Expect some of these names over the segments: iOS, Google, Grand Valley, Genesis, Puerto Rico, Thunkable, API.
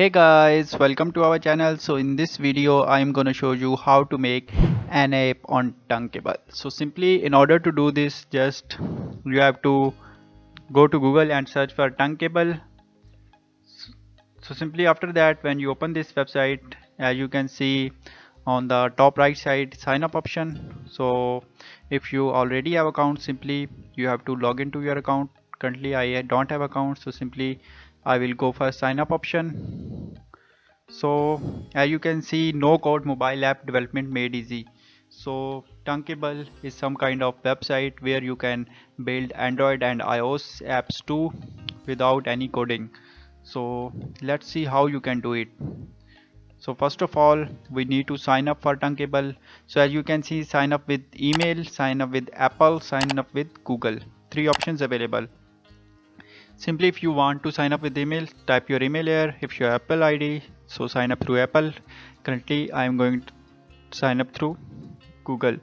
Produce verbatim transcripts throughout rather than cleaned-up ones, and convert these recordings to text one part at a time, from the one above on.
Hey guys, welcome to our channel. So in this video I am going to show you how to make an app on Thunkable. So simply, in order to do this, just you have to go to Google and search for Thunkable. So simply after that, when you open this website, as you can see on the top right side, sign up option. So if you already have account, simply you have to log into your account. Currently I don't have account, so simply I will go for sign up option. So as you can see, no code mobile app development made easy. So Thunkable is some kind of website where you can build Android and iOS apps too without any coding. So let's see how you can do it. So first of all, we need to sign up for Thunkable. So as you can see, sign up with email, sign up with Apple, sign up with Google. Three options available. Simply, if you want to sign up with email, type your email here. If your Apple I D, so sign up through Apple. Currently I am going to sign up through Google.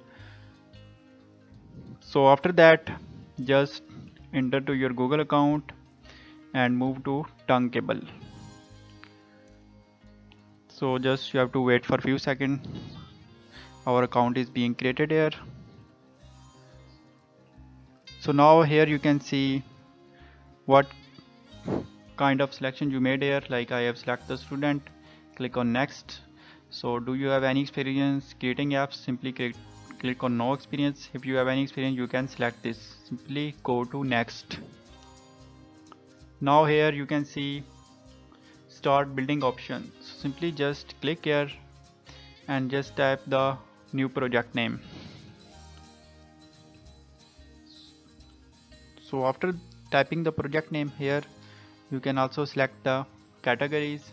So after that, just enter to your Google account and move to Thunkable. So just you have to wait for a few seconds. Our account is being created here. So now here you can see what kind of selection you made here. Like I have selected the student, click on next. So do you have any experience creating apps? Simply click, click on no experience. If you have any experience, you can select this. Simply go to next. Now here you can see start building option. So simply just click here and just type the new project name. So after typing the project name here, you can also select the categories.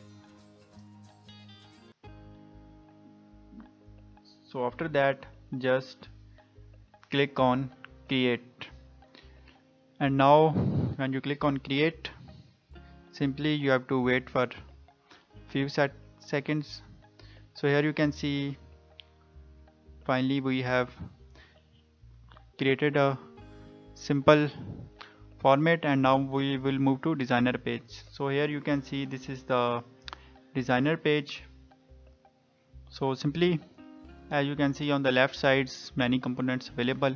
So after that, just click on create. And now when you click on create, simply you have to wait for few set seconds. So here you can see finally we have created a simple format, and now we will move to designer page. So here you can see this is the designer page. So simply, as you can see, on the left sides many components available,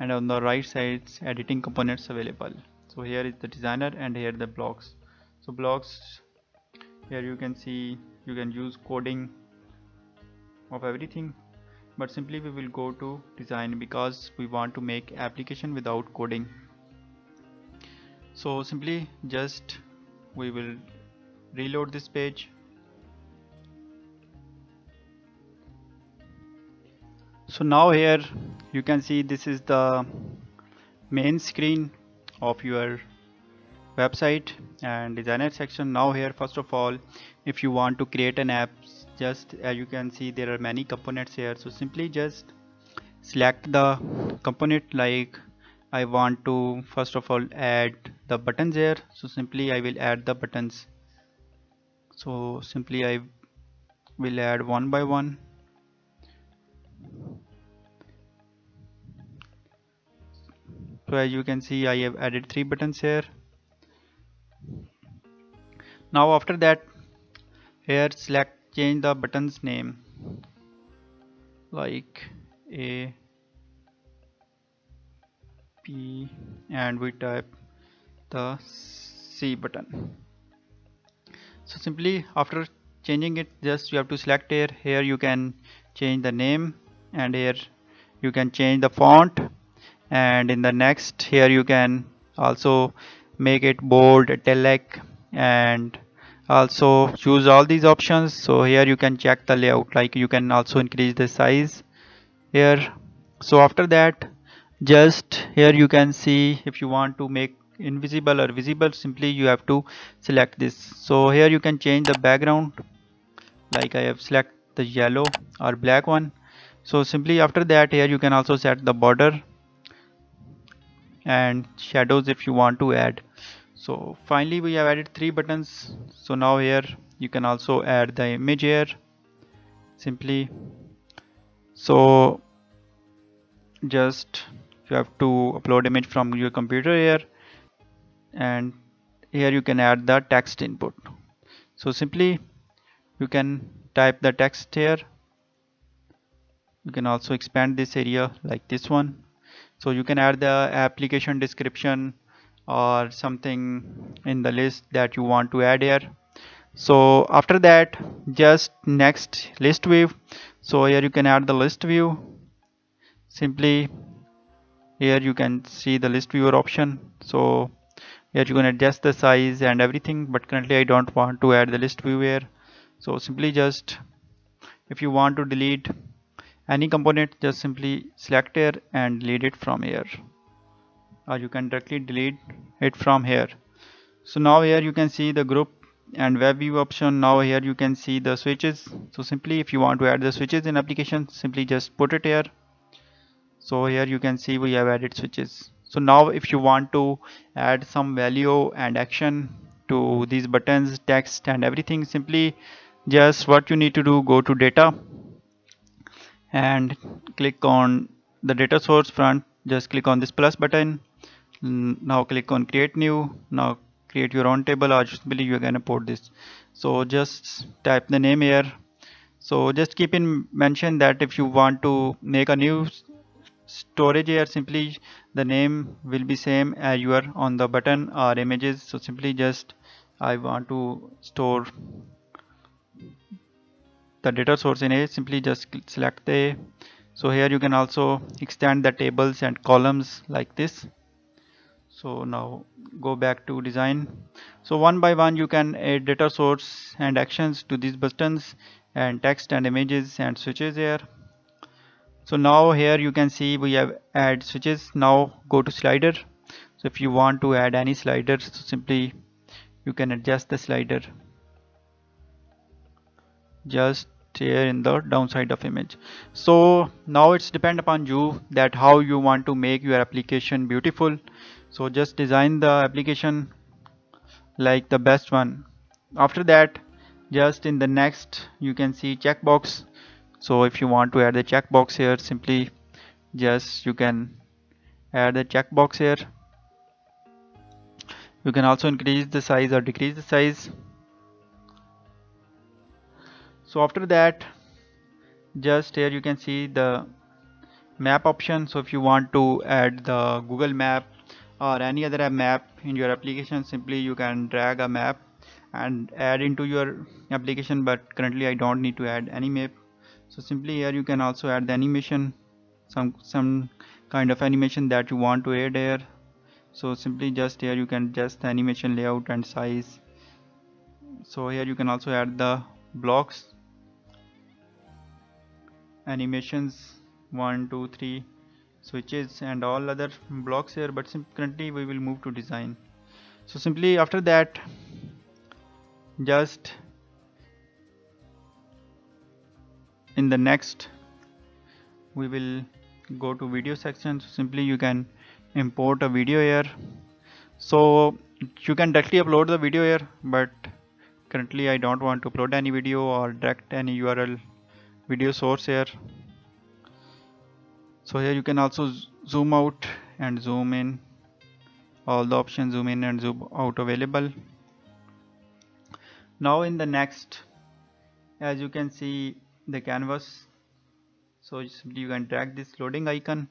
and on the right sides editing components available. So here is the designer and here the blocks. So blocks, here you can see you can use coding of everything, but simply we will go to design because we want to make application without coding. So simply just we will reload this page. So now here you can see this is the main screen of your website and designer section. Now here, first of all, if you want to create an app, just as you can see there are many components here. So simply just select the component. Like I want to first of all add the buttons here. So simply I will add the buttons. So simply I will add one by one. So as you can see, I have added three buttons here. Now after that, here select change the button's name, like a P, and we type the C button. So simply after changing it, just you have to select here. Here you can change the name, and here you can change the font, and in the next here you can also make it bold, italic, and also choose all these options. So here you can check the layout, like you can also increase the size here. So after that, just here you can see if you want to make invisible or visible, simply you have to select this. So here you can change the background, like I have selected the yellow or black one. So simply after that, here you can also set the border and shadows if you want to add. So finally we have added three buttons. So now here you can also add the image here, simply. So just you have to upload image from your computer here, and here you can add the text input. So simply you can type the text here. You can also expand this area like this one. So you can add the application description or something in the list that you want to add here. So after that, just next list view. So here you can add the list view. Simply here you can see the list viewer option. So here you can adjust the size and everything, but currently I don't want to add the list view here. So simply just, if you want to delete any component, just simply select here and delete it from here, or you can directly delete it from here. So now here you can see the group and web view option. Now here you can see the switches. So simply if you want to add the switches in application, simply just put it here. So here you can see we have added switches. So now if you want to add some value and action to these buttons, text and everything, simply just what you need to do, go to data and click on the data source front, just click on this plus button. Now click on create new. Now create your own table, or simply you are going to put this. So just type the name here. So just keep in mention that if you want to make a new storage here, simply the name will be same as you are on the button or images. So simply just, I want to store the data source in A, simply just select A. So here you can also extend the tables and columns like this. So now go back to design. So one by one you can add data source and actions to these buttons and text and images and switches here. So now here you can see we have add switches. Now go to slider. So if you want to add any slider, so simply you can adjust the slider just here in the downside of image. So now it's depend upon you that how you want to make your application beautiful. So just design the application like the best one. After that, just in the next you can see checkbox. So if you want to add the checkbox here, simply just you can add the checkbox here. You can also increase the size or decrease the size. So after that, just here you can see the map option. So if you want to add the Google map or any other map in your application, simply you can drag a map and add into your application, but currently I don't need to add any map. So simply here you can also add the animation, some some kind of animation that you want to add here. So simply just here you can adjust the animation layout and size. So here you can also add the blocks, animations, one two three, switches and all other blocks here, but currently we will move to design. So simply after that, just in the next we will go to video section. So simply you can import a video here. So you can directly upload the video here, but currently I don't want to upload any video or direct any U R L video source here. So here you can also zoom out and zoom in, all the options zoom in and zoom out available. Now in the next, as you can see the canvas, so you can drag this loading icon.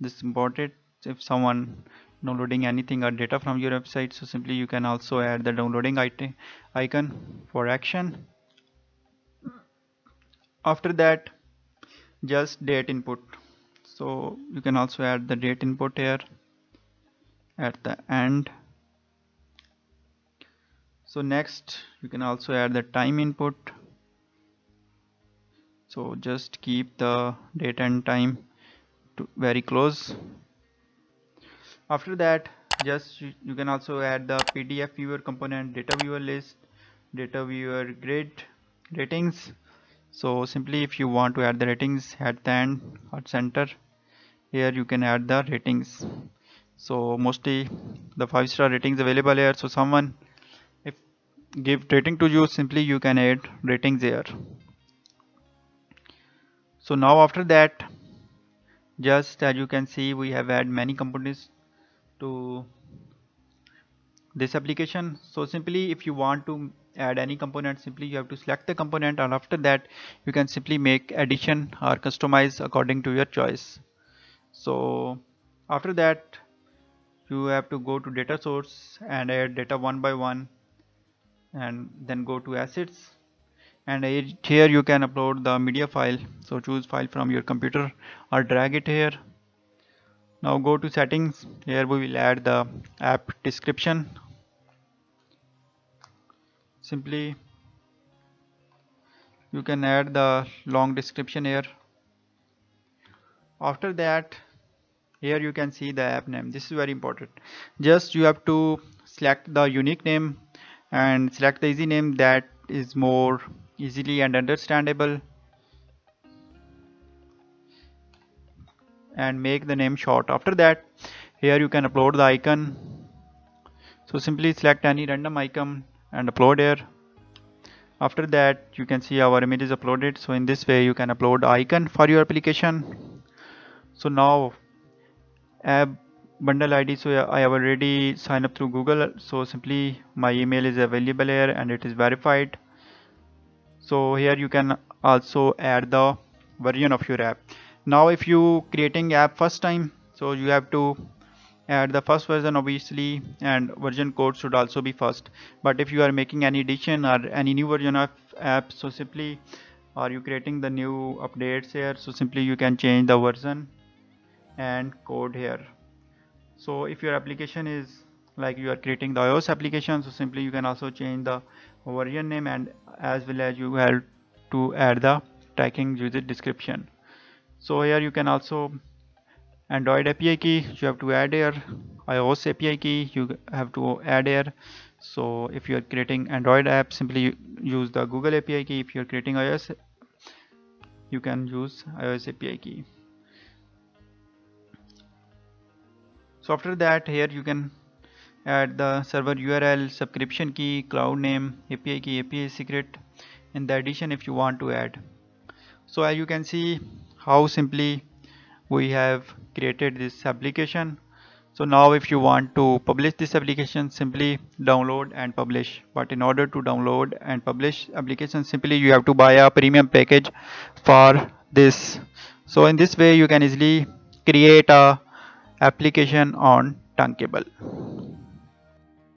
This is important if someone downloading anything or data from your website. So simply you can also add the downloading icon for action. After that, just date input. So you can also add the date input here at the end. So next you can also add the time input. So just keep the date and time to very close. After that, just you, you can also add the P D F viewer component, data viewer list, data viewer grid, ratings. So simply if you want to add the ratings at the end or center, here you can add the ratings. So mostly the five star ratings available here. So someone if give rating to you, simply you can add ratings here. So now after that, just as you can see, we have added many components to this application. So simply if you want to add any component, simply you have to select the component, and after that you can simply make addition or customize according to your choice. So after that you have to go to data source and add data one by one, and then go to assets, and here you can upload the media file. So choose file from your computer or drag it here. Now go to settings. Here we will add the app description. Simply you can add the long description here. After that, here you can see the app name. This is very important. Just you have to select the unique name and select the easy name that is more easily and understandable, and make the name short. After that, here you can upload the icon. So simply select any random icon and upload here. After that, you can see our image is uploaded. So in this way you can upload icon for your application. So now app bundle I D. So I have already signed up through Google, so simply my email is available here and it is verified. So here you can also add the version of your app. Now if you creating app first time, so you have to add the first version obviously, and version code should also be first. But if you are making any addition or any new version of app, so simply are you creating the new updates here, so simply you can change the version and code here. So if your application is like you are creating the iOS application, so simply you can also change the version name, and as well as you have to add the tracking user description. So here you can also Android A P I key you have to add here, iOS A P I key you have to add here. So if you are creating Android app, simply use the Google A P I key. If you are creating iOS, you can use iOS A P I key. So after that, here you can add the server U R L, subscription key, cloud name, A P I key, A P I secret, and the addition if you want to add. So as you can see how simply we have created this application. So now if you want to publish this application, simply download and publish. But in order to download and publish application, simply you have to buy a premium package for this. So in this way you can easily create a application on Thunkable.